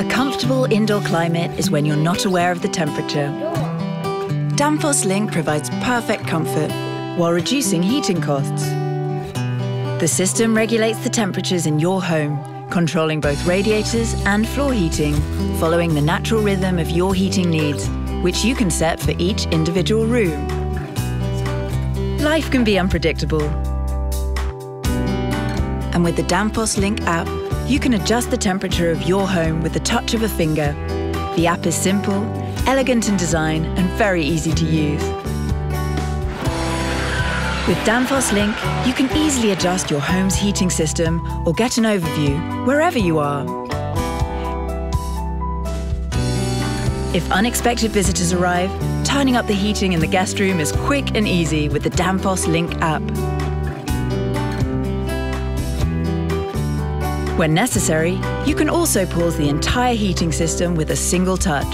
A comfortable indoor climate is when you're not aware of the temperature. Danfoss Link provides perfect comfort while reducing heating costs. The system regulates the temperatures in your home, controlling both radiators and floor heating, following the natural rhythm of your heating needs, which you can set for each individual room. Life can be unpredictable. And with the Danfoss Link app, you can adjust the temperature of your home with the touch of a finger. The app is simple, elegant in design, and very easy to use. With Danfoss Link, you can easily adjust your home's heating system or get an overview wherever you are. If unexpected visitors arrive, turning up the heating in the guest room is quick and easy with the Danfoss Link app. When necessary, you can also pause the entire heating system with a single touch.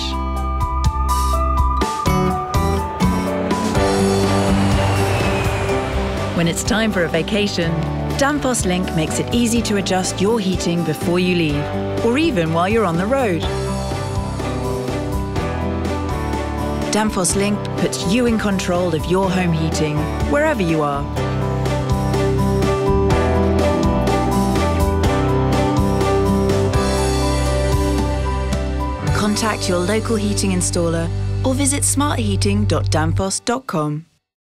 When it's time for a vacation, Danfoss Link makes it easy to adjust your heating before you leave, or even while you're on the road. Danfoss Link puts you in control of your home heating, wherever you are. Contact your local heating installer or visit smartheating.danfoss.com.